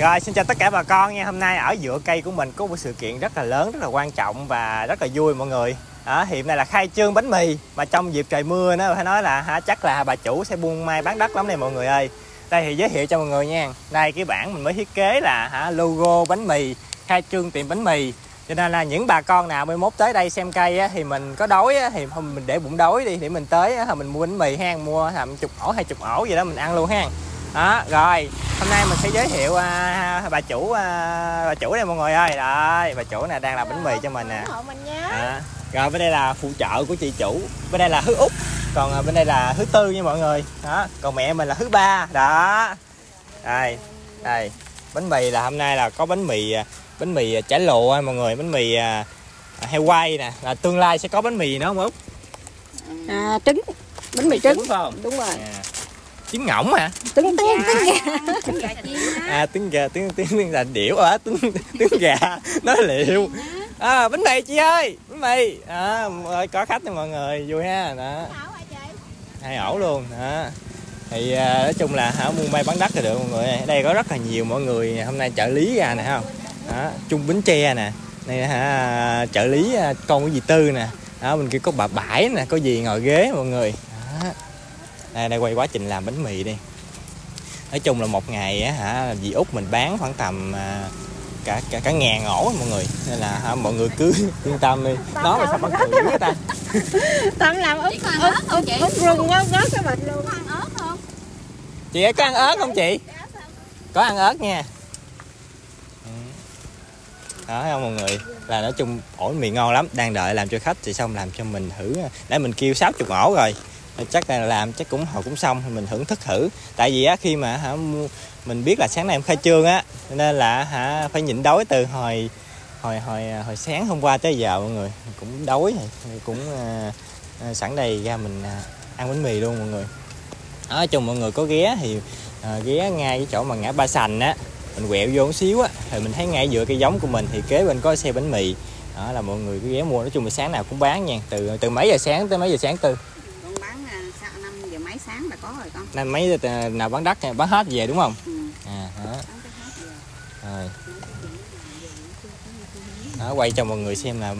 Rồi xin chào tất cả bà con nha. Hôm nay ở giữa cây của mình có một sự kiện rất là lớn, rất là quan trọng và rất là vui mọi người. Hiện nay là khai trương bánh mì, mà trong dịp trời mưa nó phải nói là chắc là bà chủ sẽ buôn mai bán đất lắm này mọi người ơi. Đây thì giới thiệu cho mọi người nha. Đây cái bảng mình mới thiết kế là logo bánh mì, khai trương tiệm bánh mì. Cho nên là những bà con nào mới mốt tới đây xem cây á, thì mình có đói á, thì mình để bụng đói đi, để mình tới á, mình mua bánh mì ha, mua tầm chục ổ 20 ổ gì đó mình ăn luôn ha. Đó, rồi hôm nay mình sẽ giới thiệu bà chủ đây mọi người ơi. Đấy, bà chủ này đang làm bánh mì cho mình nè. Rồi bên đây là phụ trợ của chị chủ, bên đây là Thứ Út, còn bên đây là Thứ Tư nha mọi người. Đó, còn mẹ mình là Thứ Ba đó. Đây, đây bánh mì là hôm nay là có bánh mì chả lụa mọi người, bánh mì heo quay nè, là tương lai sẽ có bánh mì nữa không Út? Trứng, bánh mì trứng không? Đúng rồi. Trứng ngỗng hả? Trứng gà là điểu hả? Trứng gà nó liệu. Bánh mì chị ơi, bánh mì. Có khách nha mọi người, vui ha. Đó. 2 ổ luôn đó. Thì nói chung là mua may bán đất là được mọi người. Ở đây có rất là nhiều mọi người, hôm nay trợ lý ra nè không? Đó, Trung Bến Tre nè. Này trợ lý con của dì Tư nè. Đó, mình kia có bà Bãi nè, có gì ngồi ghế mọi người. Đó. Đây quay quá trình làm bánh mì đi. Nói chung là một ngày á dì Út mình bán khoảng tầm cả 1000 ổ mọi người, nên là mọi người cứ yên tâm đi. Đó là sao bắt cười người ta. Tâm làm ớt rung quá, ngớt cái bệnh luôn. Có ăn ớt không? Chị ơi có ăn ớt không chị? Có ăn ớt nha. Đó thấy không mọi người, là nói chung ổ mì ngon lắm, đang đợi làm cho khách thì xong làm cho mình thử. Để mình kêu 60 ổ rồi. Chắc là làm chắc cũng hồi cũng xong thì mình thưởng thức thử. Tại vì á khi mà mình biết là sáng nay em khai trương á, nên là phải nhịn đói từ hồi sáng hôm qua tới giờ mọi người. Mình cũng đói rồi, cũng sẵn đây ra mình ăn bánh mì luôn mọi người. Nói chung mọi người có ghé thì ghé ngay cái chỗ mà ngã Ba Sành á, mình quẹo vô một xíu á thì mình thấy ngay giữa cây giống của mình thì kế bên có xe bánh mì. Đó là mọi người cứ ghé mua, nói chung là sáng nào cũng bán nha, từ mấy giờ sáng tới mấy giờ sáng Tư? Sáng là có rồi con. Nên mấy nào bán đất bán hết về đúng không? Ừ. Rồi. Đó, quay cho mọi người xem là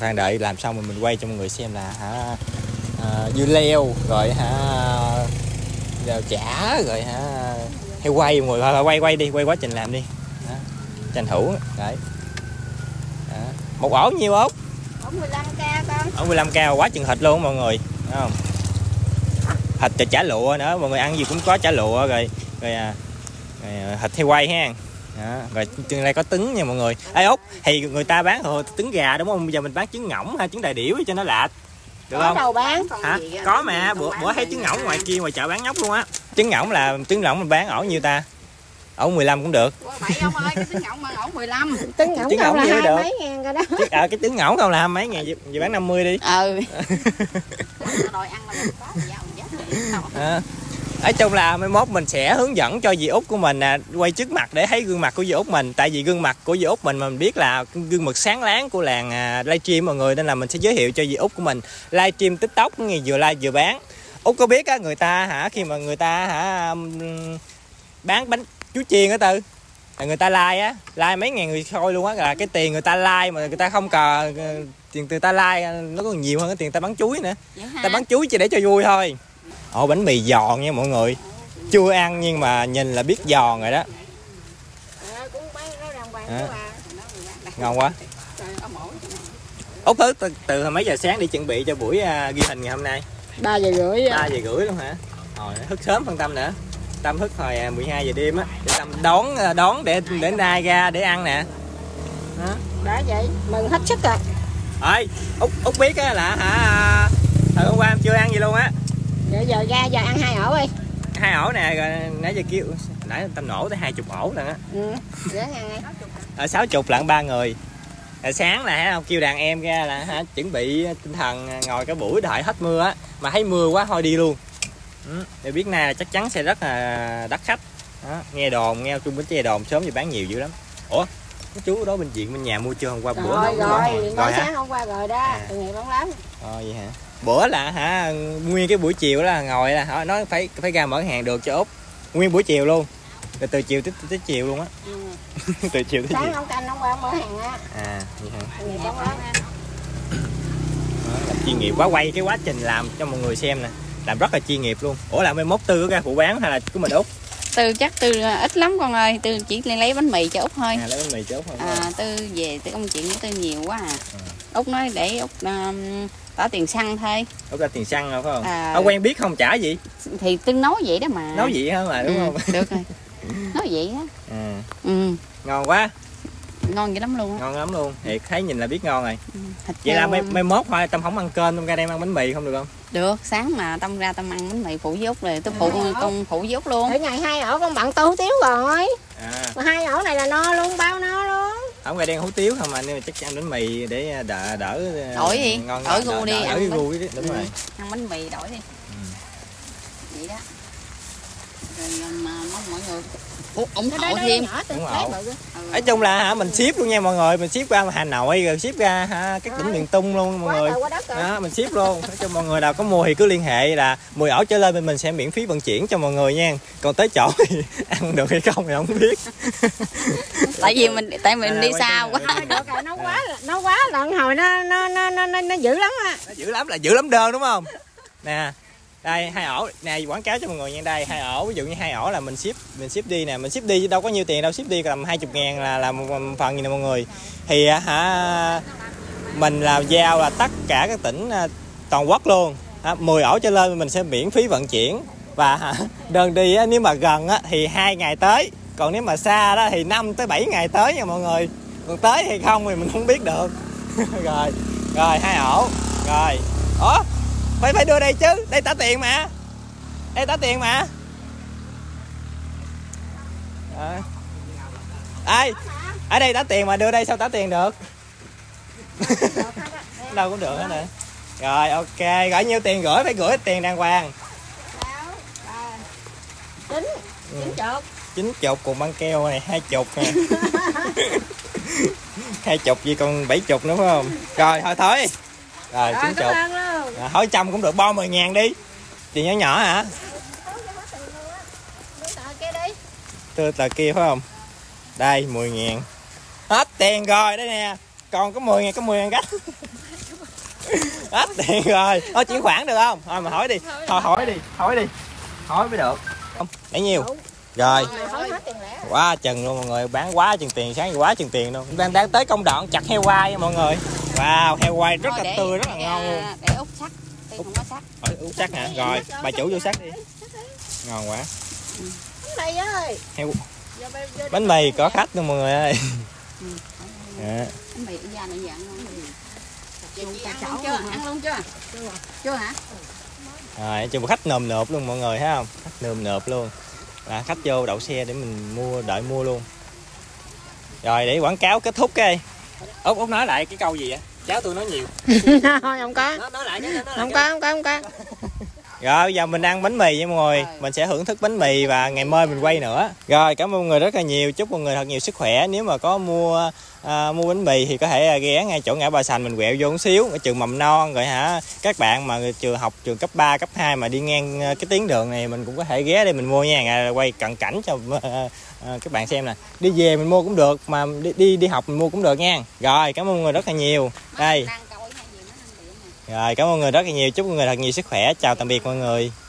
đang đợi làm xong rồi mình quay cho mọi người xem là dưa leo rồi chả rồi heo quay mọi người, quay đi, quay quá trình làm đi. Đó. Tranh thủ đấy. Đó. Một ổ nhiêu ốc? Ổ 15k con. Ổ 15k quá chừng thịt luôn mọi người, đúng không? Thịt chả lụa nữa, mọi người ăn gì cũng có chả lụa rồi thịt heo quay ha. Đó, rồi trên đây có trứng nha mọi người. Ê Út, thì người ta bán trứng gà đúng không? Bây giờ mình bán trứng ngỗng hay trứng đại điểu cho nó lạ. Được không? Có đâu bán. Hả? Có mà, bữa thấy trứng ngỗng ngoài kia ngoài chợ bán nhóc luôn á. Trứng ngỗng mình bán ổ nhiêu ta? Ổ 15 cũng được. Bậy ông ơi, cái trứng ngỗng mà ổ 15. Trứng ngỗng là 2 mấy ngàn rồi đó. Cái trứng ngỗng không là 2 mấy ngàn, vậy bán 50 đi. Ừ. Đòi ăn là Nói chung là mai mốt mình sẽ hướng dẫn cho dì Út của mình quay trước mặt để thấy gương mặt của dì Út mình. Tại vì gương mặt của dì Út mình mà mình biết là gương mặt sáng láng của làng livestream mọi người, nên là mình sẽ giới thiệu cho dì Út của mình livestream TikTok nghe, vừa live vừa bán. Út có biết á, người ta khi mà người ta bán bánh chú chiên á Tư, người ta like á, like mấy ngàn người coi luôn á, là cái tiền người ta like mà người ta không cờ, tiền người ta like nó còn nhiều hơn cái tiền người ta bán chuối nữa. Ta bán chuối chỉ để cho vui thôi. Ồ, bánh mì giòn nha mọi người. Chưa ăn nhưng mà nhìn là biết giòn rồi đó. Ngon quá. Út Thứ, từ mấy giờ sáng đi chuẩn bị cho buổi ghi hình ngày hôm nay? 3 giờ rưỡi. 3 giờ rưỡi luôn hả? Rồi thức sớm phân Tâm nữa. Tâm thức hồi 12 giờ đêm á. Tâm đón để nay ra để ăn nè. Đó vậy, mừng hết sức rồi. Ơi, Út biết á là hồi hôm qua em chưa ăn gì luôn á. Giờ ra giờ ăn 2 ổ đi. 2 ổ nè, rồi nãy giờ kêu nãy Tâm nổ tới 20 ổ lần á. Ừ. Ở 60 lận 3 người. Rồi sáng là kêu đàn em ra là chuẩn bị tinh thần ngồi cả buổi đợi hết mưa á, mà thấy mưa quá thôi đi luôn. Để biết nay là chắc chắn sẽ rất là đắt khách. Đó, nghe đồn, nghe Trung Bến Tre đồn sớm thì bán nhiều dữ lắm. Ủa, cái chú đó bên viện bên nhà mua chưa hôm qua bữa? Rồi sáng hôm qua rồi đó, tội nghiệp lắm lắm. Vậy hả? Bữa là nguyên cái buổi chiều là ngồi là họ nói phải ra mở hàng được cho Út nguyên buổi chiều luôn. Từ chiều tới chiều luôn á. Từ chiều tới sáng chiều. Ông canh ông qua mở hàng á. À vậy hả? Nghiệp đó, chuyên nghiệp quá, quay cái quá trình làm cho mọi người xem nè. Làm rất là chuyên nghiệp luôn. Ủa làm em mốt Tư ra phụ bán hay là của mình Út? Từ chắc Tư ít lắm con ơi, Tư chỉ lấy bánh mì cho Út thôi. À lấy bánh mì cho Út thôi. À Tư về Tư công chuyện của Tư nhiều quá à. Út nói để Út trả tiền xăng thôi. Út ra tiền xăng rồi phải không? À, à quen biết không trả gì? Thì Tư nói vậy đó mà. Nói vậy hả mà đúng không? Được rồi. Nói vậy á. Ngon quá. Ngon dữ lắm luôn á. Ngon lắm luôn. Thiệt thấy nhìn là biết ngon rồi. Thịt vậy là mai mốt thôi Tâm không ăn cơm, Tâm ra đem ăn bánh mì không được không? Được, sáng mà Tâm ra Tâm ăn bánh mì phụ với Út rồi Tâm phụ con phụ với Út luôn. Để ngày hai ổ con bận tô hủ tiếu rồi. Mà hai ổ này là no luôn, bao no luôn. Ông ra đen hủ tiếu không mà nên chắc ăn bánh mì để đỡ đổi đi. Đổi gu đi. Đổi gu đi, đúng rồi. Ăn bánh mì đổi đi. Vậy đó. Rồi mong mọi người ủng hộ thêm. Nói chung là hả mình ship luôn nha mọi người, mình ship qua Hà Nội rồi ship ra hả các tỉnh miền Trung luôn mọi người. Đó, mình ship luôn. Nói chung mọi người nào có mua thì cứ liên hệ, là 10 ổ trở lên mình sẽ miễn phí vận chuyển cho mọi người nha. Còn tới chỗ thì ăn được hay không thì không biết. tại mình đi xa quá. Nó quá lận hồi nó dữ lắm á. Nó dữ lắm là dữ lắm đơn đúng không? Nè. Đây hai ổ nè, quảng cáo cho mọi người nha. Đây hai ổ, ví dụ như hai ổ là mình ship đi nè, mình ship đi đâu có nhiêu tiền đâu, ship đi tầm 20.000 là một phần gì nè mọi người. Thì hả mình là giao là tất cả các tỉnh toàn quốc luôn, 10 ổ trở lên mình sẽ miễn phí vận chuyển. Và đơn đi á, nếu mà gần á thì 2 ngày tới, còn nếu mà xa đó thì 5 tới 7 ngày tới nha mọi người. Còn tới hay không thì mình không biết được. rồi hai ổ rồi. Ủa phải đưa đây chứ, đây trả tiền mà, đây trả tiền mà. Ai ở đây trả tiền mà đưa đây sao trả tiền được? Đâu cũng được hết nè. Rồi ok, gửi nhiêu tiền, gửi phải gửi tiền đàng hoàng. 9 chục. 9 chục cùng băng keo này, 20 nè. 20 gì còn 70 nữa phải không? Rồi thôi thôi. Rồi 9 chục. Hỏi 100 cũng được, bo 10.000 đi. Tiền nhỏ nhỏ hả? Đưa tờ kia phải không? Đây 10.000. Hết tiền rồi đây nè. Còn có 10.000, có 10.000 cách. Hết tiền rồi. Thôi chuyển khoản được không? Thôi mà hỏi đi. Thôi hỏi đi. Hỏi mới được. Không, để nhiêu? Rồi. Quá chừng luôn mọi người, bán quá chừng tiền, sáng quá chừng tiền luôn. Đang tới công đoạn chặt heo quay nha mọi người. Wow, heo quay rất là tươi, rất là ngon luôn. Để Út sắc, Tiên không có sắc. Út sắc hả? Rồi, bà chủ vô sắc đi. Ngon quá. Bánh mì ơi. Bánh mì có khách luôn mọi người ơi. Bánh mì ở da này dạng luôn. Ăn luôn chưa? Chưa hả? Rồi, cho khách nồm nộp luôn mọi người thấy không? Khách nồm nộp luôn. Là khách vô đậu xe để mình mua, đợi mua luôn. Rồi để quảng cáo kết thúc cái. Út nói lại cái câu gì vậy? Cháu tôi nói nhiều. Thôi không có. Nói lại chứ, không có. Rồi giờ mình ăn bánh mì nha mọi người. Mình sẽ hưởng thức bánh mì và ngày mai mình quay nữa. Rồi cảm ơn mọi người rất là nhiều. Chúc mọi người thật nhiều sức khỏe. Nếu mà có mua bánh mì thì có thể ghé ngay chỗ ngã Ba Sành mình quẹo vô một xíu, ở trường mầm non rồi hả. Các bạn mà trường học trường cấp 3, cấp 2 mà đi ngang cái tuyến đường này mình cũng có thể ghé để mình mua nha. Quay cận cảnh cho các bạn xem nè. Đi về mình mua cũng được mà đi học mình mua cũng được nha. Rồi cảm ơn mọi người rất là nhiều. Đây. Rồi cảm ơn mọi người rất là nhiều, chúc mọi người thật nhiều sức khỏe, chào tạm biệt mọi người.